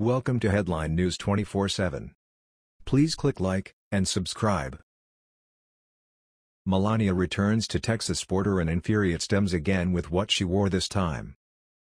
Welcome to Headline News 24/7. Please click like and subscribe. Melania returns to Texas border and infuriates Dems again with what she wore this time.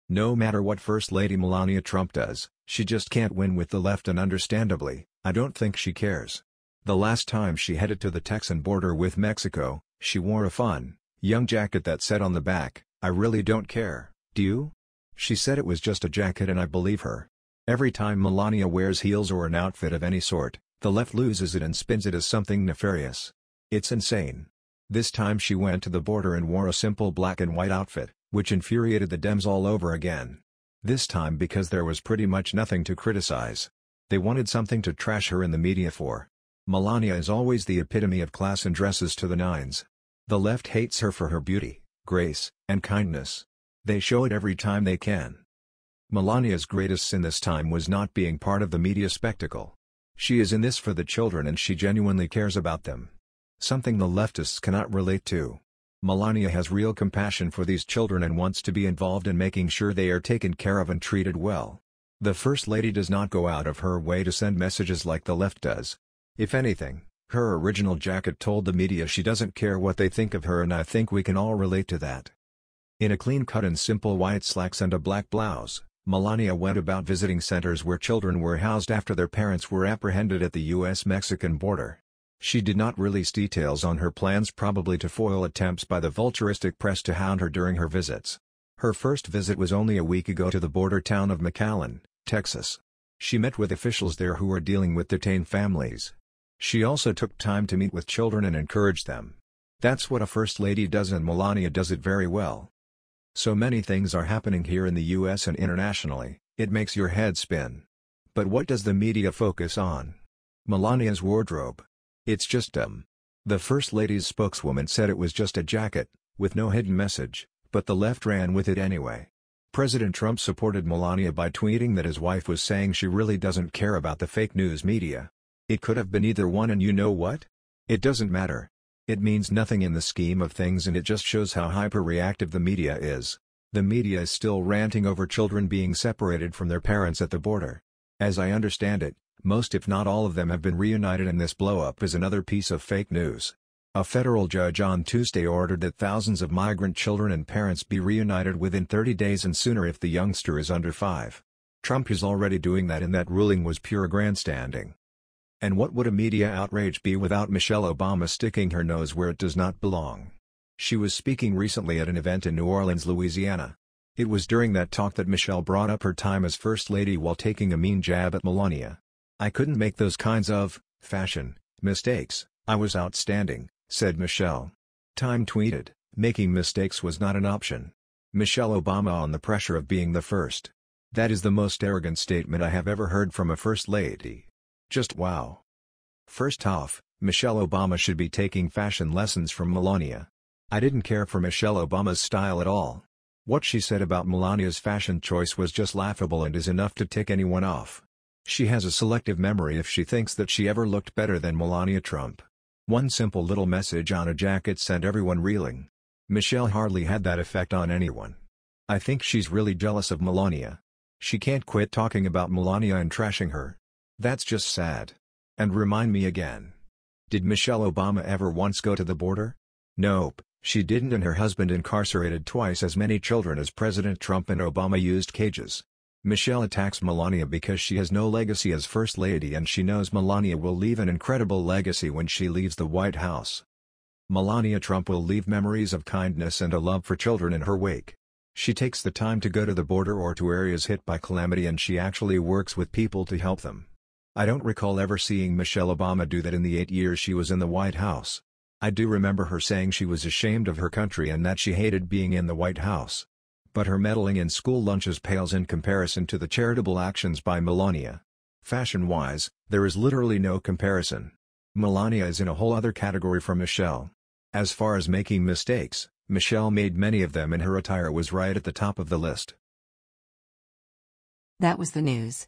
No matter what First Lady Melania Trump does, she just can't win with the left, and understandably, I don't think she cares. The last time she headed to the Texan border with Mexico, she wore a fun, young jacket that said on the back, "I really don't care, do you?" She said it was just a jacket, and I believe her. Every time Melania wears heels or an outfit of any sort, the left loses it and spins it as something nefarious. It's insane. This time she went to the border and wore a simple black and white outfit, which infuriated the Dems all over again. This time because there was pretty much nothing to criticize. They wanted something to trash her in the media for. Melania is always the epitome of class and dresses to the nines. The left hates her for her beauty, grace, and kindness. They show it every time they can. Melania's greatest sin this time was not being part of the media spectacle. She is in this for the children, and she genuinely cares about them. Something the leftists cannot relate to. Melania has real compassion for these children and wants to be involved in making sure they are taken care of and treated well. The First Lady does not go out of her way to send messages like the left does. If anything, her original jacket told the media she doesn't care what they think of her, and I think we can all relate to that. In a clean cut and simple white slacks and a black blouse, Melania went about visiting centers where children were housed after their parents were apprehended at the U.S.-Mexican border. She did not release details on her plans, probably to foil attempts by the vulturistic press to hound her during her visits. Her first visit was only a week ago to the border town of McAllen, Texas. She met with officials there who are dealing with detained families. She also took time to meet with children and encourage them. That's what a First Lady does, and Melania does it very well. So many things are happening here in the U.S. and internationally, it makes your head spin. But what does the media focus on? Melania's wardrobe. It's just dumb. The First Lady's spokeswoman said it was just a jacket, with no hidden message, but the left ran with it anyway. President Trump supported Melania by tweeting that his wife was saying she really doesn't care about the fake news media. It could have been either one, and you know what? It doesn't matter. It means nothing in the scheme of things, and it just shows how hyper-reactive the media is. The media is still ranting over children being separated from their parents at the border. As I understand it, most if not all of them have been reunited, and this blow-up is another piece of fake news. A federal judge on Tuesday ordered that thousands of migrant children and parents be reunited within 30 days and sooner if the youngster is under 5. Trump is already doing that, and that ruling was pure grandstanding. And what would a media outrage be without Michelle Obama sticking her nose where it does not belong? She was speaking recently at an event in New Orleans, Louisiana. It was during that talk that Michelle brought up her time as First Lady while taking a mean jab at Melania. "I couldn't make those kinds of fashion mistakes, I was outstanding," said Michelle. Time tweeted, "Making mistakes was not an option. Michelle Obama on the pressure of being the first. That is the most arrogant statement I have ever heard from a First Lady. Just wow." First off, Michelle Obama should be taking fashion lessons from Melania. I didn't care for Michelle Obama's style at all. What she said about Melania's fashion choice was just laughable and is enough to tick anyone off. She has a selective memory if she thinks that she ever looked better than Melania Trump. One simple little message on a jacket sent everyone reeling. Michelle hardly had that effect on anyone. I think she's really jealous of Melania. She can't quit talking about Melania and trashing her. That's just sad. And remind me again. Did Michelle Obama ever once go to the border? Nope, she didn't, and her husband incarcerated twice as many children as President Trump and Obama used cages. Michelle attacks Melania because she has no legacy as First Lady, and she knows Melania will leave an incredible legacy when she leaves the White House. Melania Trump will leave memories of kindness and a love for children in her wake. She takes the time to go to the border or to areas hit by calamity, and she actually works with people to help them. I don't recall ever seeing Michelle Obama do that in the 8 years she was in the White House. I do remember her saying she was ashamed of her country and that she hated being in the White House. But her meddling in school lunches pales in comparison to the charitable actions by Melania. Fashion-wise, there is literally no comparison. Melania is in a whole other category from Michelle. As far as making mistakes, Michelle made many of them, and her attire was right at the top of the list. That was the news.